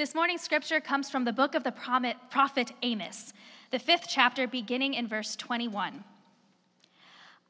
This morning's scripture comes from the book of the prophet Amos, the 5th chapter, beginning in verse 21.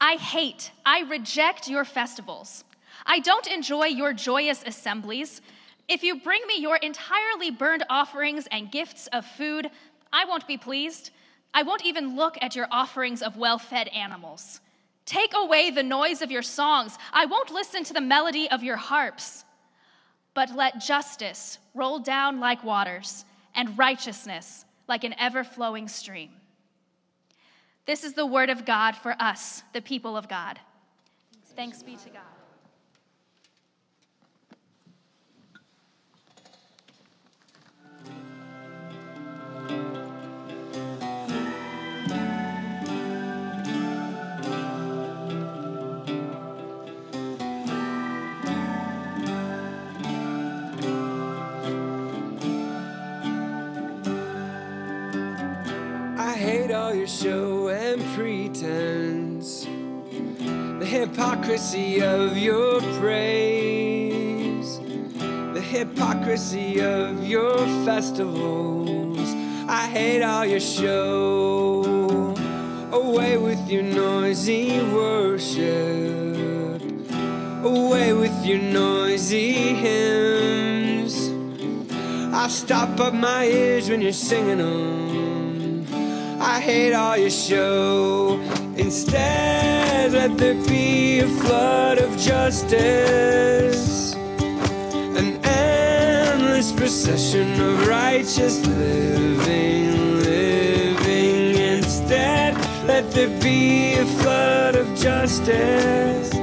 I reject your festivals. I don't enjoy your joyous assemblies. If you bring me your entirely burned offerings and gifts of food, I won't be pleased. I won't even look at your offerings of well-fed animals. Take away the noise of your songs. I won't listen to the melody of your harps. But let justice roll down like waters, and righteousness like an ever-flowing stream. This is the word of God for us, the people of God. Thanks be to God. All your show and pretense, the hypocrisy of your praise, the hypocrisy of your festivals. I hate all your show. Away with your noisy worship, away with your noisy hymns. I'll stop up my ears when you're singing them. I hate all your show. Instead, let there be a flood of justice, an endless procession of righteous living. Instead, let there be a flood of justice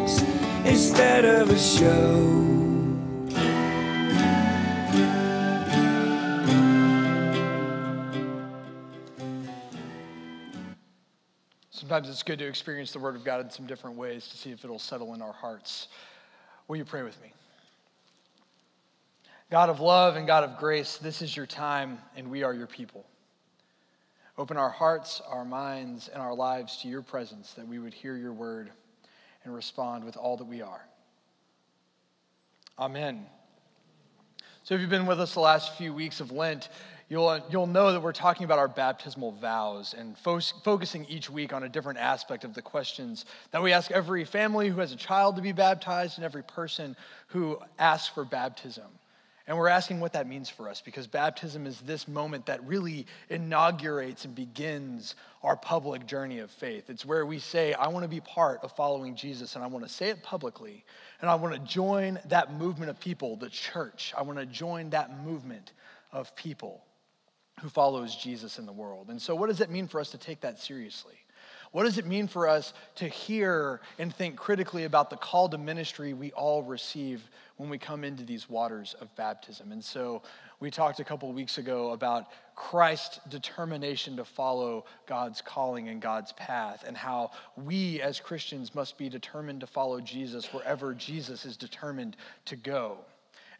instead of a show. Sometimes it's good to experience the Word of God in some different ways to see if it'll settle in our hearts. Will you pray with me? God of love and God of grace, this is your time and we are your people. Open our hearts, our minds, and our lives to your presence, that we would hear your word and respond with all that we are. Amen. So if you've been with us the last few weeks of Lent, you'll know that we're talking about our baptismal vows and focusing each week on a different aspect of the questions that we ask every family who has a child to be baptized and every person who asks for baptism. And we're asking what that means for us, because baptism is this moment that really inaugurates and begins our public journey of faith. It's where we say, I want to be part of following Jesus, and I want to say it publicly, and I want to join that movement of people, the church. I want to join that movement of people who follows Jesus in the world. And so what does it mean for us to take that seriously? What does it mean for us to hear and think critically about the call to ministry we all receive when we come into these waters of baptism? And so we talked a couple weeks ago about Christ's determination to follow God's calling and God's path, and how we as Christians must be determined to follow Jesus wherever Jesus is determined to go.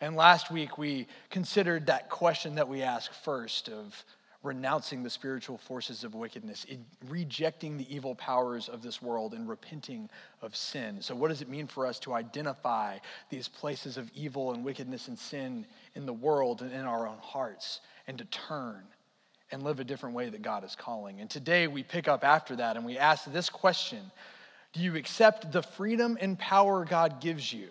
And last week, we considered that question that we ask first of renouncing the spiritual forces of wickedness, rejecting the evil powers of this world, and repenting of sin. So what does it mean for us to identify these places of evil and wickedness and sin in the world and in our own hearts, and to turn and live a different way that God is calling? And today, we pick up after that, and we ask this question: do you accept the freedom and power God gives you?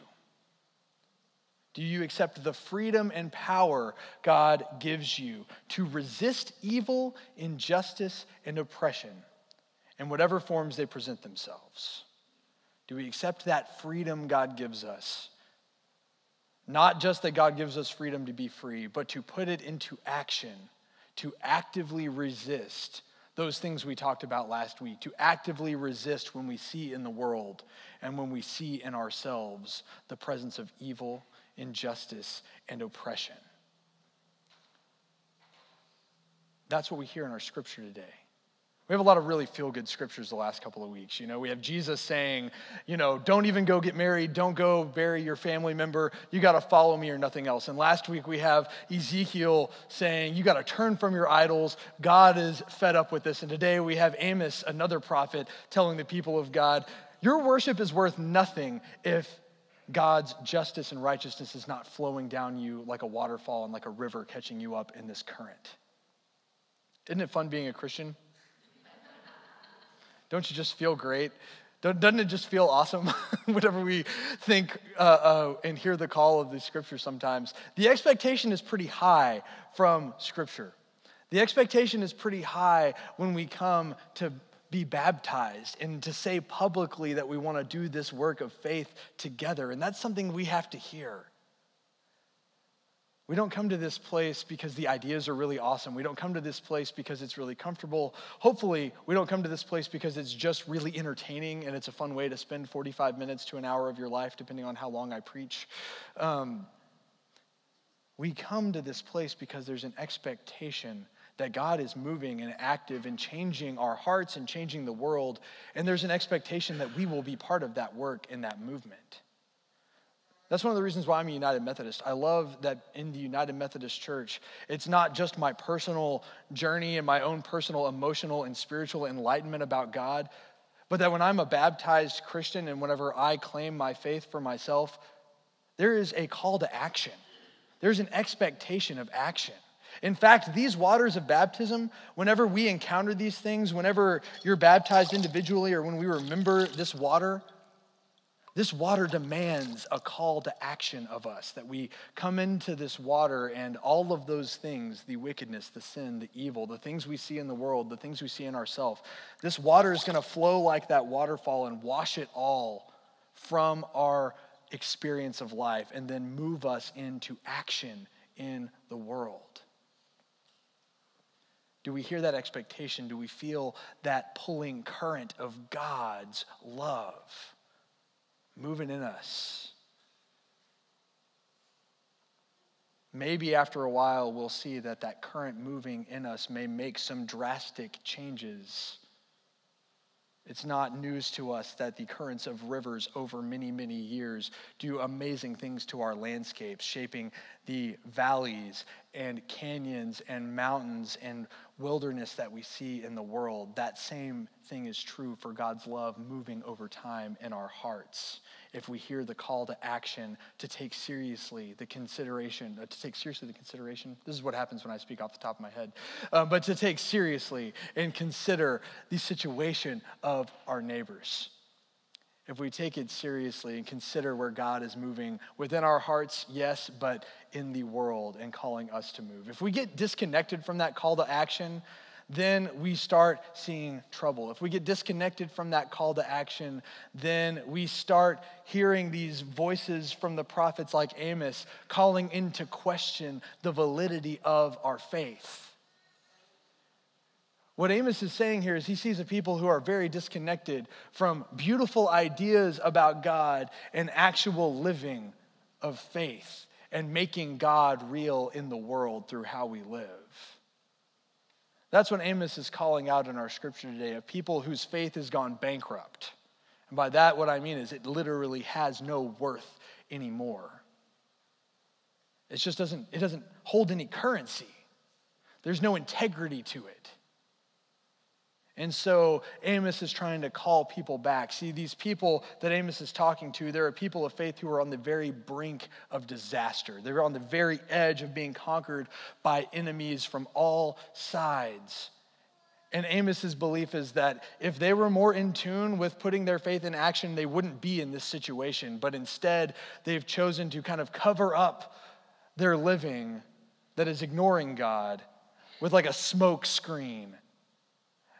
Do you accept the freedom and power God gives you to resist evil, injustice, and oppression in whatever forms they present themselves? Do we accept that freedom God gives us? Not just that God gives us freedom to be free, but to put it into action, to actively resist those things we talked about last week, to actively resist when we see in the world and when we see in ourselves the presence of evil, injustice, and oppression. That's what we hear in our scripture today. We have a lot of really feel-good scriptures the last couple of weeks. You know, we have Jesus saying, you know, don't even go get married. Don't go bury your family member. You got to follow me or nothing else. And last week we have Ezekiel saying, you got to turn from your idols. God is fed up with this. And today we have Amos, another prophet, telling the people of God, your worship is worth nothing if God's justice and righteousness is not flowing down you like a waterfall and like a river catching you up in this current. Isn't it fun being a Christian? Don't you just feel great? Doesn't it just feel awesome whenever we think and hear the call of the Scripture sometimes? The expectation is pretty high from Scripture. The expectation is pretty high when we come to be baptized and to say publicly that we want to do this work of faith together. And that's something we have to hear. We don't come to this place because the ideas are really awesome. We don't come to this place because it's really comfortable. Hopefully, we don't come to this place because it's just really entertaining and it's a fun way to spend 45 minutes to an hour of your life, depending on how long I preach. We come to this place because there's an expectation that God is moving and active and changing our hearts and changing the world. And there's an expectation that we will be part of that work and that movement. That's one of the reasons why I'm a United Methodist. I love that in the United Methodist Church, it's not just my personal journey and my own personal emotional and spiritual enlightenment about God, but that when I'm a baptized Christian and whenever I claim my faith for myself, there is a call to action. There's an expectation of action. In fact, these waters of baptism, whenever we encounter these things, whenever you're baptized individually or when we remember this water demands a call to action of us, that we come into this water and all of those things, the wickedness, the sin, the evil, the things we see in the world, the things we see in ourselves, this water is going to flow like that waterfall and wash it all from our experience of life and then move us into action in the world. Do we hear that expectation? Do we feel that pulling current of God's love moving in us? Maybe after a while we'll see that that current moving in us may make some drastic changes. It's not news to us that the currents of rivers over many, many years do amazing things to our landscapes, shaping the valleys and canyons and mountains and wilderness that we see in the world. That same thing is true for God's love moving over time in our hearts. If we hear the call to action to take seriously the consideration, this is what happens when I speak off the top of my head, but to take seriously and consider the situation of our neighbors. If we take it seriously and consider where God is moving within our hearts, yes, but in the world and calling us to move. If we get disconnected from that call to action, then we start seeing trouble. If we get disconnected from that call to action, then we start hearing these voices from the prophets like Amos calling into question the validity of our faith. What Amos is saying here is he sees a people who are very disconnected from beautiful ideas about God and actual living of faith and making God real in the world through how we live. That's what Amos is calling out in our scripture today, of people whose faith has gone bankrupt. And by that, what I mean is it literally has no worth anymore. It just doesn't hold any currency. There's no integrity to it. And so Amos is trying to call people back. See, these people that Amos is talking to, there are people of faith who are on the very brink of disaster. They're on the very edge of being conquered by enemies from all sides. And Amos's belief is that if they were more in tune with putting their faith in action, they wouldn't be in this situation. But instead, they've chosen to kind of cover up their living that is ignoring God with like a smoke screen.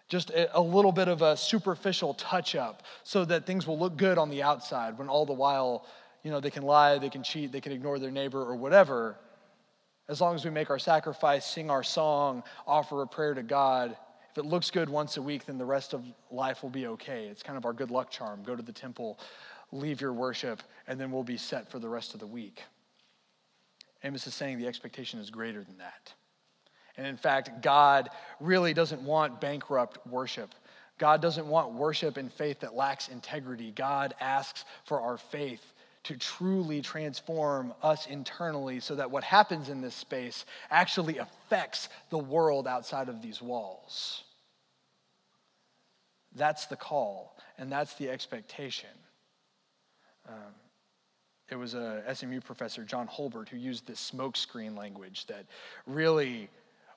Just a little bit of a superficial touch-up so that things will look good on the outside when all the while, they can lie, they can cheat, they can ignore their neighbor or whatever. As long as we make our sacrifice, sing our song, offer a prayer to God, if it looks good once a week, then the rest of life will be okay. It's kind of our good luck charm. Go to the temple, leave your worship, and then we'll be set for the rest of the week. Amos is saying the expectation is greater than that. And in fact, God really doesn't want bankrupt worship. God doesn't want worship and faith that lacks integrity. God asks for our faith to truly transform us internally so that what happens in this space actually affects the world outside of these walls. That's the call, and that's the expectation. There was a SMU professor, John Holbert, who used this smokescreen language that really,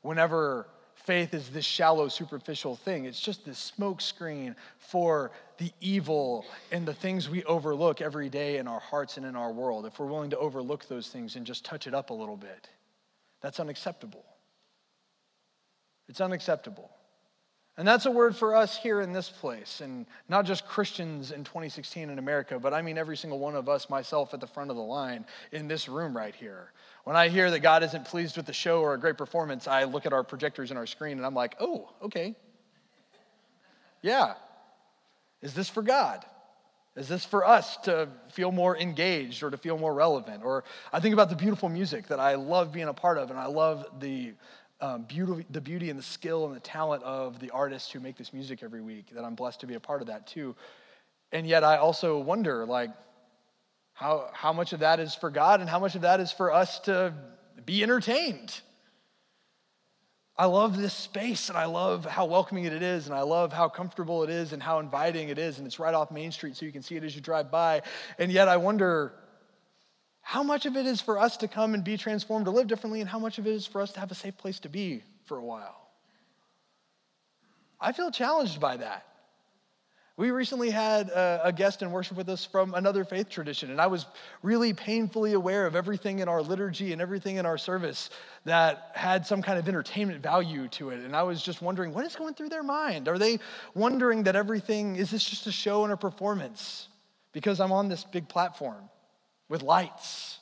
whenever faith is this shallow, superficial thing, it's just this smokescreen for the evil and the things we overlook every day in our hearts and in our world. If we're willing to overlook those things and just touch it up a little bit, that's unacceptable. It's unacceptable. And that's a word for us here in this place, and not just Christians in 2016 in America, but I mean every single one of us, myself at the front of the line in this room right here. When I hear that God isn't pleased with the show or a great performance, I look at our projectors and our screen and I'm like, oh, okay. Yeah. Is this for God? Is this for us to feel more engaged or to feel more relevant? Or I think about the beautiful music that I love being a part of, and I love the beauty and the skill and the talent of the artists who make this music every week, that I'm blessed to be a part of that too. And yet I also wonder, like, how much of that is for God and how much of that is for us to be entertained? I love this space, and I love how welcoming it is, and I love how comfortable it is and how inviting it is, and it's right off Main Street so you can see it as you drive by. And yet I wonder, how much of it is for us to come and be transformed to live differently, and how much of it is for us to have a safe place to be for a while? I feel challenged by that. We recently had a guest in worship with us from another faith tradition, and I was really painfully aware of everything in our liturgy and everything in our service that had some kind of entertainment value to it. And I was just wondering, what is going through their mind? Are they wondering that everything, is this just a show and a performance? Because I'm on this big platform with lights,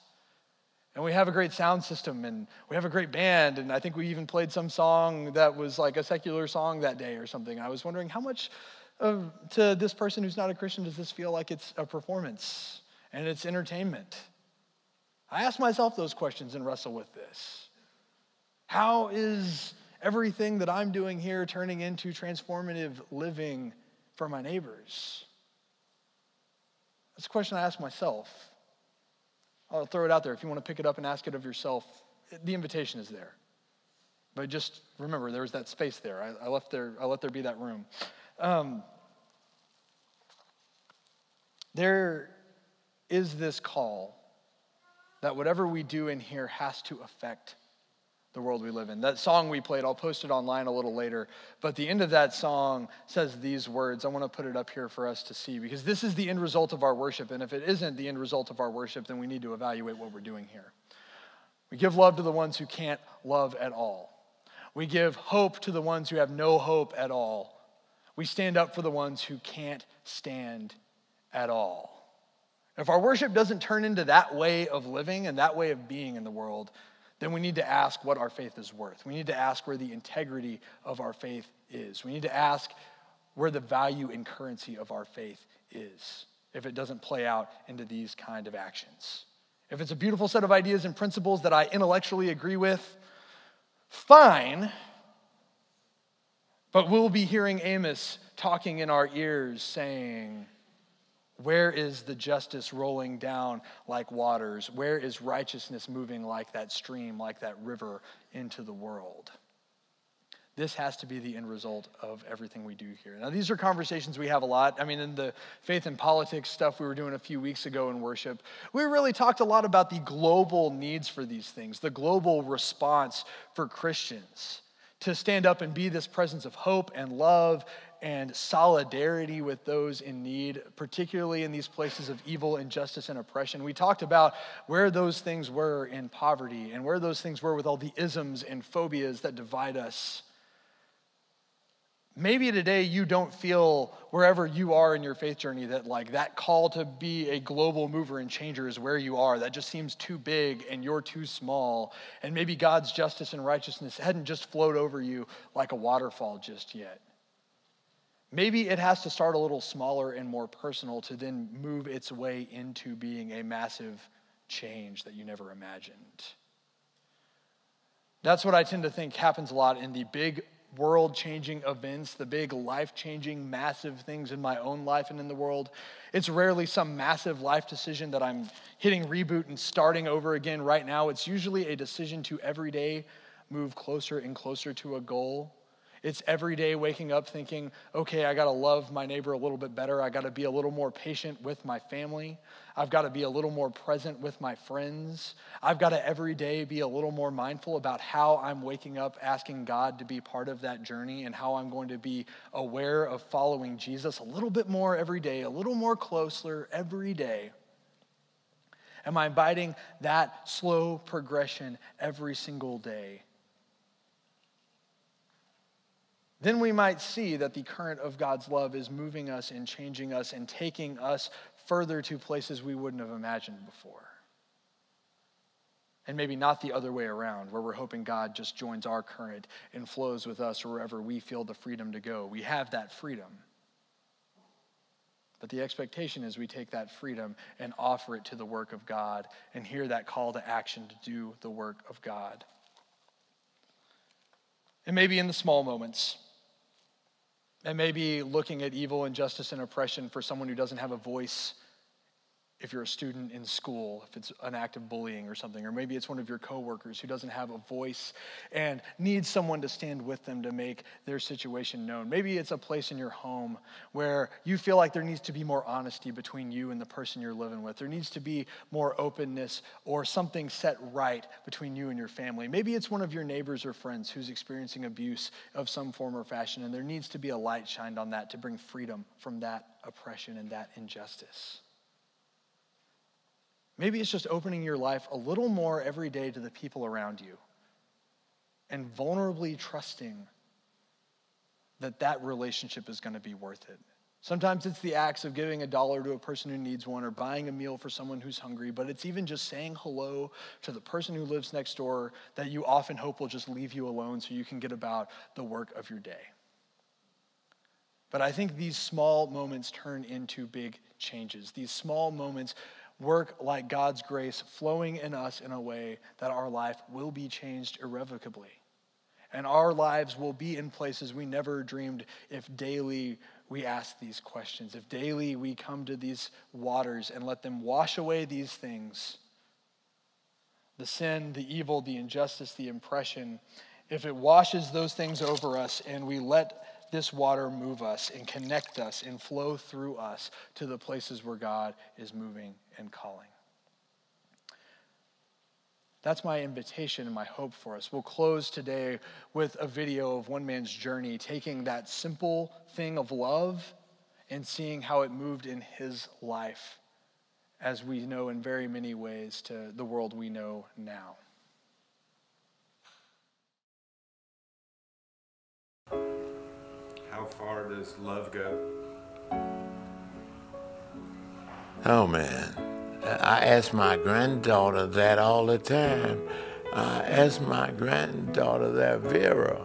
and we have a great sound system, and we have a great band, and I think we even played some song that was like a secular song that day or something. I was wondering, how much to this person who's not a Christian does this feel like it's a performance and it's entertainment? I ask myself those questions and wrestle with this. How is everything that I'm doing here turning into transformative living for my neighbors? That's a question I ask myself. I'll throw it out there. If you want to pick it up and ask it of yourself, the invitation is there. But just remember, there was that space there. I let there be that room. There is this call that whatever we do in here has to affect the world we live in. That song we played, I'll post it online a little later, but the end of that song says these words. I want to put it up here for us to see, because this is the end result of our worship, and if it isn't the end result of our worship, then we need to evaluate what we're doing here. We give love to the ones who can't love at all. We give hope to the ones who have no hope at all. We stand up for the ones who can't stand at all. If our worship doesn't turn into that way of living and that way of being in the world, then we need to ask what our faith is worth. We need to ask where the integrity of our faith is. We need to ask where the value and currency of our faith is, if it doesn't play out into these kind of actions. If it's a beautiful set of ideas and principles that I intellectually agree with, fine, but we'll be hearing Amos talking in our ears saying, where is the justice rolling down like waters? Where is righteousness moving like that stream, like that river into the world? This has to be the end result of everything we do here. Now, these are conversations we have a lot. I mean, in the faith and politics stuff we were doing a few weeks ago in worship, we really talked a lot about the global needs for these things, the global response for Christians to stand up and be this presence of hope and love and solidarity with those in need, particularly in these places of evil, injustice, and oppression. We talked about where those things were in poverty and where those things were with all the isms and phobias that divide us. Maybe today you don't feel, wherever you are in your faith journey, that like that call to be a global mover and changer is where you are. That just seems too big and you're too small. And maybe God's justice and righteousness hadn't just flowed over you like a waterfall just yet. Maybe it has to start a little smaller and more personal to then move its way into being a massive change that you never imagined. That's what I tend to think happens a lot in the big world-changing events, the big life-changing massive things in my own life and in the world. It's rarely some massive life decision that I'm hitting reboot and starting over again right now. It's usually a decision to every day move closer and closer to a goal. It's every day waking up thinking, okay, I got to love my neighbor a little bit better. I got to be a little more patient with my family. I've got to be a little more present with my friends. I've got to every day be a little more mindful about how I'm waking up, asking God to be part of that journey and how I'm going to be aware of following Jesus a little bit more every day, a little more closer every day. Am I inviting that slow progression every single day? Then we might see that the current of God's love is moving us and changing us and taking us further to places we wouldn't have imagined before. And maybe not the other way around, where we're hoping God just joins our current and flows with us wherever we feel the freedom to go. We have that freedom. But the expectation is we take that freedom and offer it to the work of God and hear that call to action to do the work of God. It may be in the small moments. It may be looking at evil, injustice, and oppression for someone who doesn't have a voice if you're a student in school, if it's an act of bullying or something, or maybe it's one of your coworkers who doesn't have a voice and needs someone to stand with them to make their situation known. Maybe it's a place in your home where you feel like there needs to be more honesty between you and the person you're living with. There needs to be more openness or something set right between you and your family. Maybe it's one of your neighbors or friends who's experiencing abuse of some form or fashion, and there needs to be a light shined on that to bring freedom from that oppression and that injustice. Maybe it's just opening your life a little more every day to the people around you and vulnerably trusting that that relationship is going to be worth it. Sometimes it's the acts of giving $1 to a person who needs one or buying a meal for someone who's hungry, but it's even just saying hello to the person who lives next door that you often hope will just leave you alone so you can get about the work of your day. But I think these small moments turn into big changes. These small moments work like God's grace flowing in us in a way that our life will be changed irrevocably. And our lives will be in places we never dreamed if daily we ask these questions, if daily we come to these waters and let them wash away these things, the sin, the evil, the injustice, the oppression. If it washes those things over us and we let this water move us and connect us and flow through us to the places where God is moving and calling. That's my invitation and my hope for us. We'll close today with a video of one man's journey, taking that simple thing of love and seeing how it moved in his life, as we know in very many ways to the world we know now. How far does love go? Oh, man. I ask my granddaughter that all the time. I ask my granddaughter that, Vera.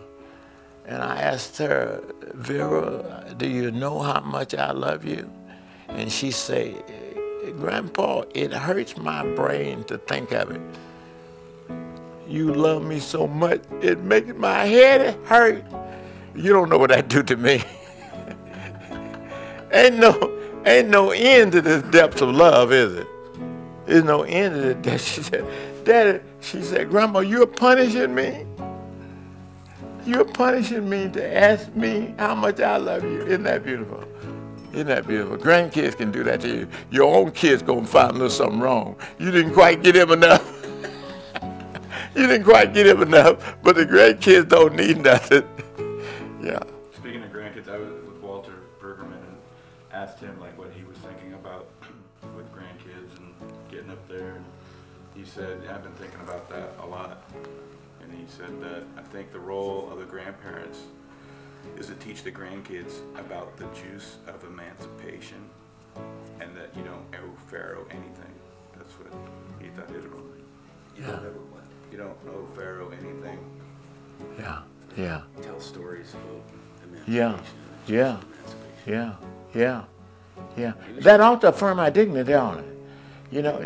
And I asked her, Vera, do you know how much I love you? And she said, Grandpa, it hurts my brain to think of it. You love me so much, it makes my head hurt. You don't know what that do to me. ain't no end to this depth of love, is it? There's no end to it. She said, Daddy, she said, Grandma, you're punishing me. You're punishing me to ask me how much I love you. Isn't that beautiful? Isn't that beautiful? Grandkids can do that to you. Your own kids gonna find a little something wrong. You didn't quite get him enough. You didn't quite get him enough, but the grandkids don't need nothing. Yeah. Speaking of grandkids, I was with Walter Bergerman and asked him like what he was thinking about with grandkids and getting up there. And he said, I've been thinking about that a lot. And he said that I think the role of the grandparents is to teach the grandkids about the juice of emancipation and that you don't owe Pharaoh anything. That's what he thought it was. You don't owe Pharaoh anything. Yeah. Yeah. Tell stories about emancipation. Yeah. That ought to affirm my dignity, on it. You know,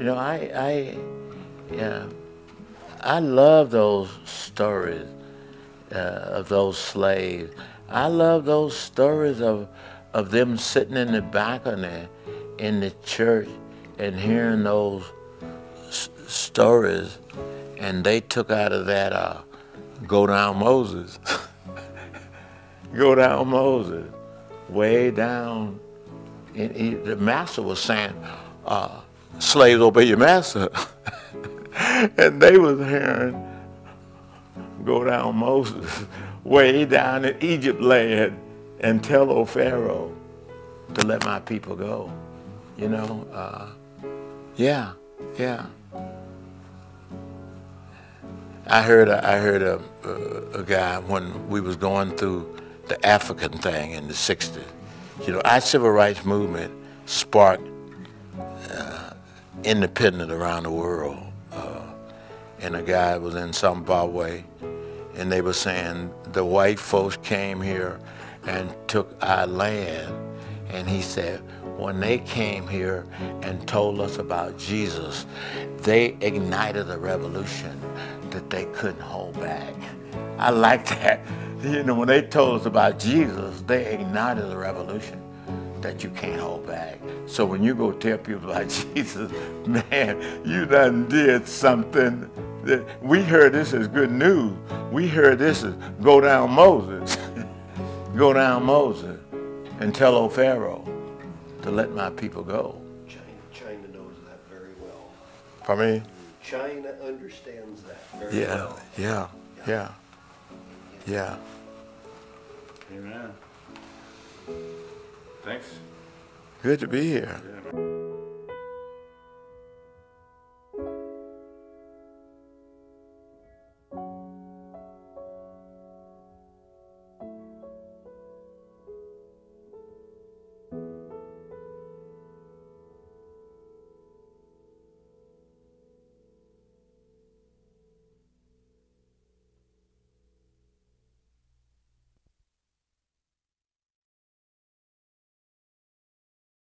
I love those stories of those slaves. I love those stories of them sitting in the balcony in the church and hearing those stories, and they took out of that. Go down Moses. go down Moses, way down. And he, the master was saying, slaves, obey your master. And they was hearing, go down Moses, way down in Egypt land, and tell old Pharaoh to let my people go. You know, yeah. I heard a guy when we was going through the African thing in the 60s. You know, our civil rights movement sparked independence around the world. And a guy was in Zimbabwe, and they were saying the white folks came here and took our land. And he said, when they came here and told us about Jesus, they ignited a revolution that they couldn't hold back. I like that. You know, when they told us about Jesus, they ignited a revolution that you can't hold back. So when you go tell people about Jesus, man, you done did something. We heard this as good news. We heard this as go down Moses. Go down Moses and tell old Pharaoh to let my people go. China knows that very well. For me? China understands that very well. Yeah. Amen. Thanks. Good to be here. Yeah.